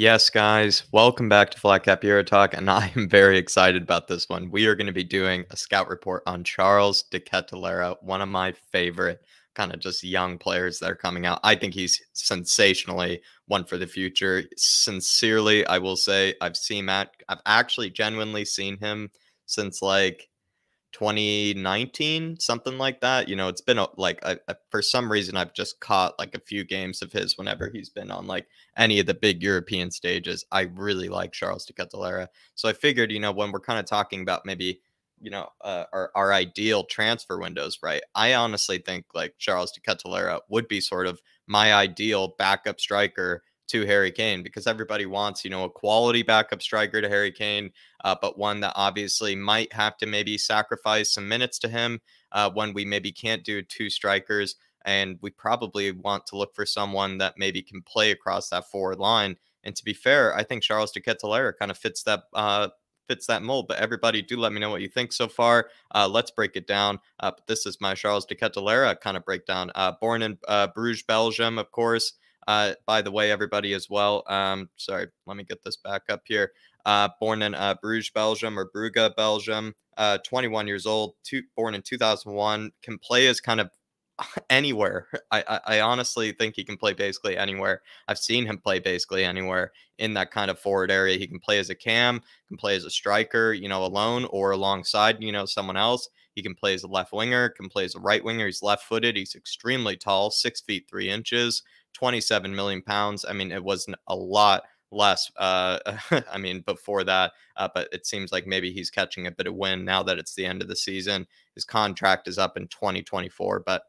Yes, guys, welcome back to Flatcap EuroTalk, and I am very excited about this one. We are going to be doing a scout report on Charles de Ketelaere, one of my favorite kind of just young players that are coming out. I think he's sensationally one for the future. Sincerely, I will say I've actually genuinely seen him since like 2019, something like that. You know, it's been like for some reason I've just caught like a few games of his whenever he's been on like any of the big European stages. I really like Charles de Ketelaere, so I figured, you know, when we're kind of talking about maybe, you know, our ideal transfer windows, right? I honestly think like Charles de Ketelaere would be sort of my ideal backup striker to Harry Kane, because everybody wants, you know, a quality backup striker to Harry Kane, but one that obviously might have to maybe sacrifice some minutes to him when we maybe can't do two strikers. And we probably want to look for someone that maybe can play across that forward line. And to be fair, I think Charles de Ketelaere kind of fits that mold. But everybody, do let me know what you think so far. Let's break it down. But this is my Charles de Ketelaere kind of breakdown. Born in Bruges, Belgium, of course. By the way, everybody as well. Sorry, let me get this back up here. Born in Bruges, Belgium, or Brugge, Belgium. 21 years old. Born in 2001. Can play as kind of anywhere. I honestly think he can play basically anywhere. I've seen him play basically anywhere in that kind of forward area. He can play as a cam, can play as a striker, you know, alone or alongside, you know, someone else. He can play as a left winger, can play as a right winger. He's left footed. He's extremely tall, 6 feet 3 inches, 27 million pounds. I mean, it wasn't a lot less, I mean, before that, but it seems like maybe he's catching a bit of wind now that it's the end of the season. His contract is up in 2024, but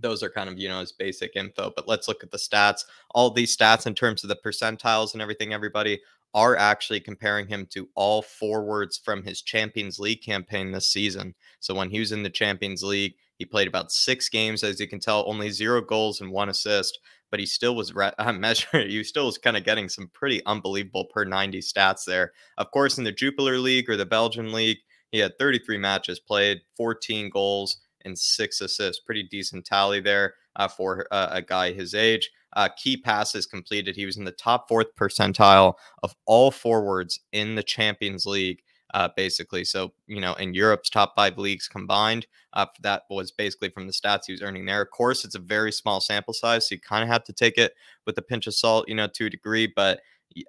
those are kind of, you know, his basic info. But let's look at the stats. All these stats in terms of the percentiles and everything, everybody, are actually comparing him to all forwards from his Champions League campaign this season. So when he was in the Champions League, he played about 6 games, as you can tell, only 0 goals and 1 assist, but he still was measured. He still was kind of getting some pretty unbelievable per 90 stats there. Of course, in the Jupiler League or the Belgian League, he had 33 matches played, 14 goals, and 6 assists. Pretty decent tally there for a guy his age. Key passes completed. He was in the top 4th percentile of all forwards in the Champions League, basically. So, you know, in Europe's top 5 leagues combined, that was basically from the stats he was earning there. Of course, it's a very small sample size, so you kind of have to take it with a pinch of salt, you know, to a degree, but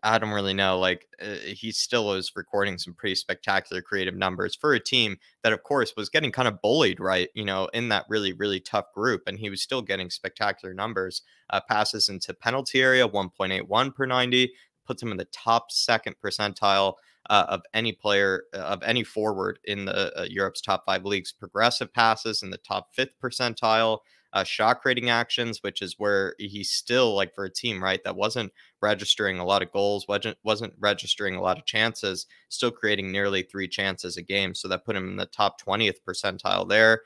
I don't really know. Like, he still is recording some pretty spectacular creative numbers for a team that, of course, was getting kind of bullied, right? You know, in that really, really tough group. And he was still getting spectacular numbers. Passes into penalty area, 1.81 per 90, puts him in the top 2nd percentile of any player, of any forward in the Europe's top 5 leagues. Progressive passes in the top 5th percentile. Shot creating actions, which is where he's still, like, for a team, right, that wasn't registering a lot of goals, wasn't registering a lot of chances, still creating nearly 3 chances a game. So that put him in the top 20th percentile there.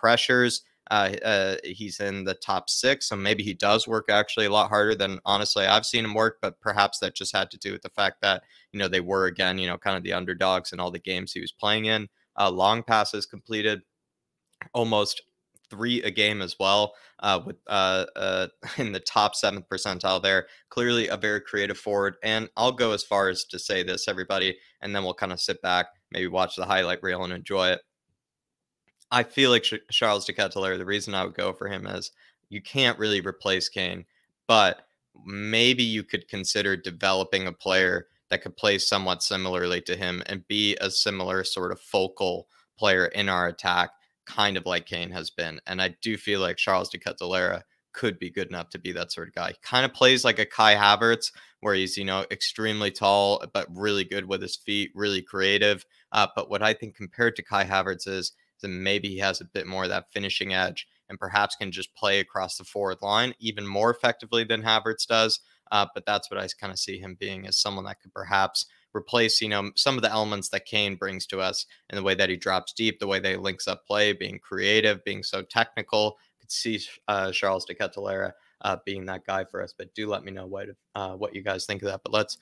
Pressures, he's in the top 6. So maybe he does work actually a lot harder than, honestly, I've seen him work, but perhaps that just had to do with the fact that, you know, they were, again, you know, kind of the underdogs in all the games he was playing in. Long passes completed, almost 3 a game as well, in the top 7th percentile there. Clearly a very creative forward. And I'll go as far as to say this, everybody, and then we'll kind of sit back, maybe watch the highlight reel and enjoy it. I feel like Charles de Ketelaere, the reason I would go for him is you can't really replace Kane, but maybe you could consider developing a player that could play somewhat similarly to him and be a similar sort of focal player in our attack, kind of like Kane has been. And I do feel like Charles de Ketelaere could be good enough to be that sort of guy. He kind of plays like a Kai Havertz, where he's, you know, extremely tall, but really good with his feet, really creative. But what I think compared to Kai Havertz is that maybe he has a bit more of that finishing edge and perhaps can just play across the forward line even more effectively than Havertz does. But that's what I kind of see him being, as someone that could perhaps replace, you know, some of the elements that Kane brings to us in the way that he drops deep, the way that he links up play, being creative, being so technical. I could see Charles de Ketelaere being that guy for us. But do let me know what you guys think of that. But let's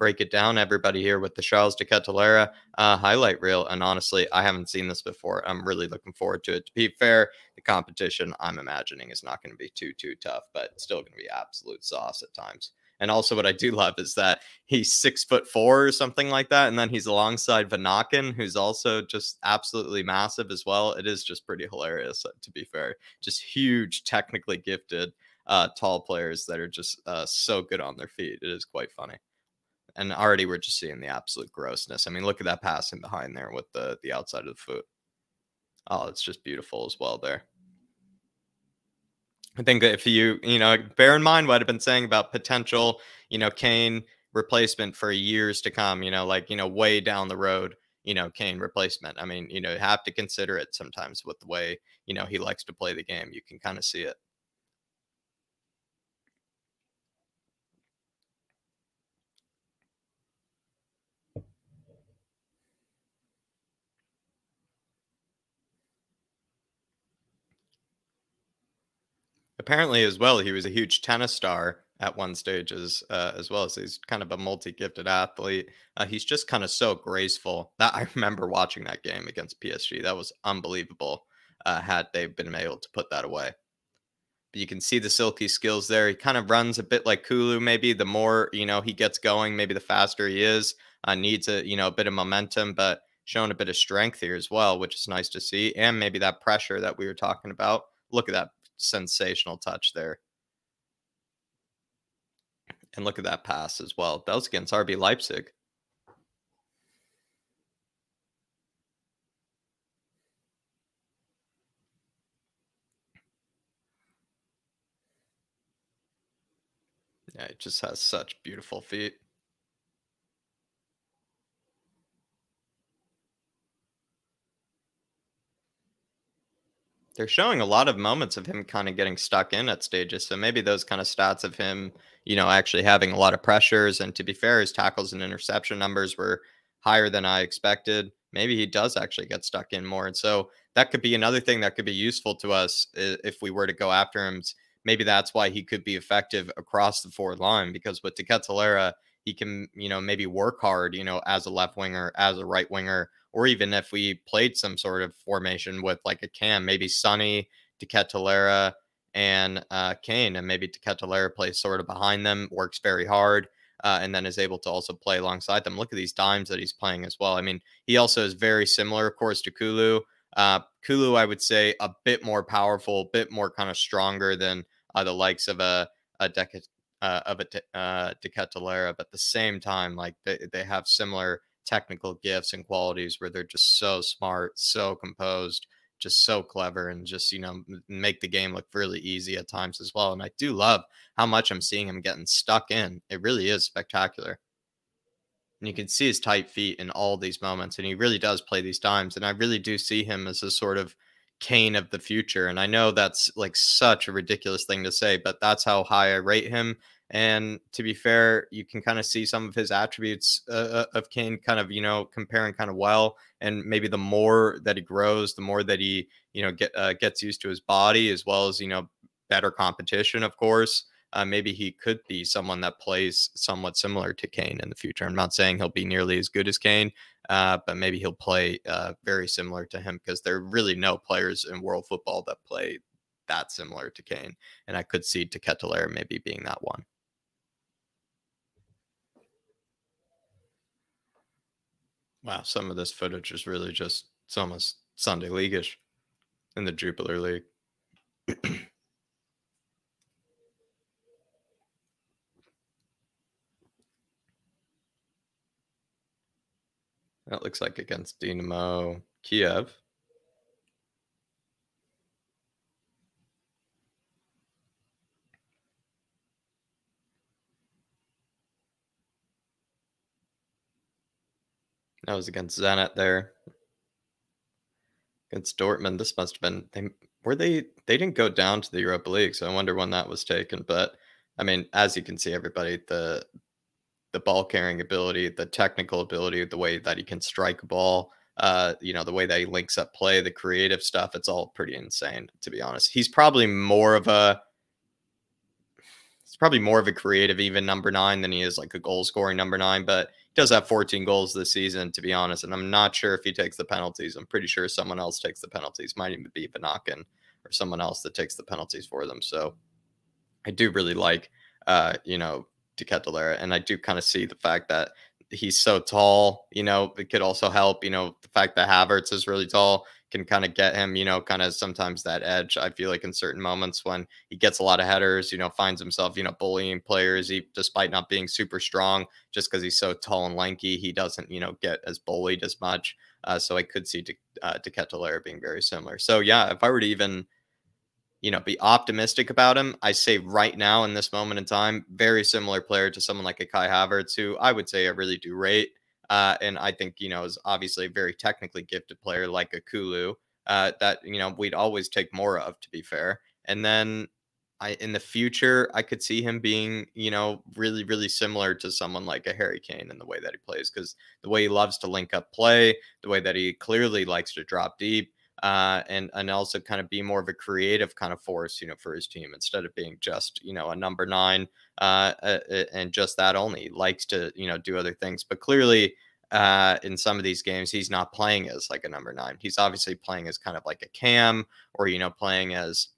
break it down, everybody, here with the Charles de Ketelaere highlight reel. And honestly, I haven't seen this before. I'm really looking forward to it. To be fair, the competition, I'm imagining, is not going to be too tough, but it's still going to be absolute sauce at times. And also what I do love is that he's 6'4" or something like that. And then he's alongside Vanaken, who's also just absolutely massive as well. It is just pretty hilarious, to be fair. Just huge, technically gifted, tall players that are just so good on their feet. It is quite funny. And already we're just seeing the absolute grossness. I mean, look at that passing behind there with the outside of the foot. Oh, it's just beautiful as well there. I think that if you bear in mind what I've been saying about potential, Kane replacement for years to come, way down the road, Kane replacement. I mean, you have to consider it sometimes with the way, he likes to play the game. You can kind of see it. Apparently as well, he was a huge tennis star at one stage as well. So he's kind of a multi-gifted athlete. He's just kind of so graceful. That I remember watching that game against PSG. That was unbelievable had they been able to put that away. But you can see the silky skills there. He kind of runs a bit like Kulu maybe. The more, he gets going, maybe the faster he is. Needs a, a bit of momentum, but showing a bit of strength here as well, which is nice to see. And maybe that pressure that we were talking about. Look at that. Sensational touch there. And look at that pass as well. That was against RB Leipzig. Yeah, it just has such beautiful feet. They're showing a lot of moments of him kind of getting stuck in at stages. So maybe those kind of stats of him, actually having a lot of pressures. And to be fair, his tackles and interception numbers were higher than I expected. Maybe he does actually get stuck in more. And so that could be another thing that could be useful to us if we were to go after him. Maybe that's why he could be effective across the forward line, because with De Ketelaere, he can, maybe work hard, as a left winger, as a right winger, or even if we played some sort of formation with like a cam, maybe Sonny, De Ketelaere, and Kane, and maybe De Ketelaere plays sort of behind them, works very hard, and then is able to also play alongside them. Look at these dimes that he's playing as well. I mean, he also is very similar, of course, to Kulu. Kulu, I would say, a bit more powerful, a bit more kind of stronger than the likes of a De Ketelaere, but at the same time, like they have similar technical gifts and qualities where they're just so smart, so composed, just so clever, and just make the game look really easy at times as well. And I do love how much I'm seeing him getting stuck in. It really is spectacular, and you can see his tight feet in all these moments. And he really does play these dimes, and I really do see him as a sort of Kane of the future. And I know that's like such a ridiculous thing to say, but that's how high I rate him. And to be fair, you can kind of see some of his attributes of Kane kind of, comparing kind of well. And maybe the more that he grows, the more that he, gets used to his body, as well as, better competition, of course. Maybe he could be someone that plays somewhat similar to Kane in the future. I'm not saying he'll be nearly as good as Kane, but maybe he'll play very similar to him, because there are really no players in world football that play that similar to Kane. And I could see De Ketelaere maybe being that one. Wow, some of this footage is really just, it's almost Sunday League-ish in the Jupiler League. That looks like against Dinamo Kiev. That was against Zenit there. Against Dortmund, this must have been... They didn't go down to the Europa League, so I wonder when that was taken. But, I mean, as you can see, everybody, the ball carrying ability, the technical ability, the way that he can strike a ball, the way that he links up play, the creative stuff, it's all pretty insane, to be honest. He's probably more of a creative even number 9 than he is like a goal scoring number 9, but he does have 14 goals this season, to be honest, and I'm not sure if he takes the penalties. I'm pretty sure someone else takes the penalties. Might even be Vanaken or someone else that takes the penalties for them. So I do really like de Ketelaere. And I do kind of see the fact that he's so tall, you know, it could also help, you know, the fact that Havertz is really tall can kind of get him, you know, kind of sometimes that edge. I feel like in certain moments when he gets a lot of headers, you know, finds himself, you know, bullying players, he, despite not being super strong, just because he's so tall and lanky, he doesn't, you know, get as bullied as much. So I could see de Ketelaere being very similar. So yeah, if I were to even, you know, be optimistic about him, I say right now in this moment in time, very similar player to someone like a Kai Havertz, who I would say I really do rate. And I think, you know, is obviously a very technically gifted player like a Kulu that, you know, we'd always take more of, to be fair. And then in the future, I could see him being, you know, really, really similar to someone like a Harry Kane in the way that he plays, because the way he loves to link up play, the way that he clearly likes to drop deep, and also kind of be more of a creative kind of force, you know, for his team, instead of being just, you know, a number nine and just that only. He likes to, you know, do other things, but clearly in some of these games he's not playing as like a number nine. He's obviously playing as kind of like a cam, or, you know, playing as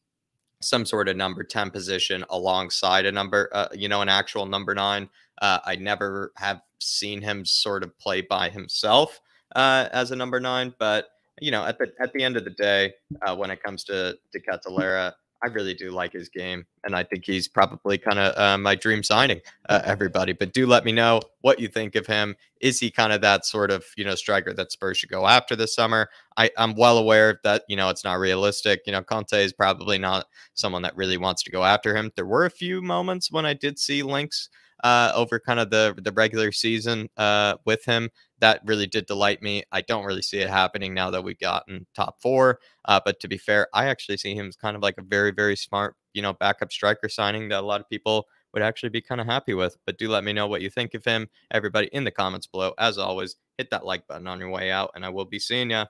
some sort of number 10 position alongside a number, you know, an actual number nine. I never have seen him sort of play by himself as a number nine, but you know, at the end of the day, when it comes to de Ketelaere, I really do like his game, and I think he's probably kind of my dream signing, everybody. But do let me know what you think of him. Is he kind of that sort of, you know, striker that Spurs should go after this summer? I'm well aware that, you know, it's not realistic. You know, Conte is probably not someone that really wants to go after him. There were a few moments when I did see links over kind of the regular season with him that really did delight me. I don't really see it happening now that we've gotten top four, but to be fair, I actually see him as kind of like a very, very smart, you know, backup striker signing that a lot of people would actually be kind of happy with. But do let me know what you think of him, everybody, in the comments below. As always, hit that like button on your way out, and I will be seeing ya.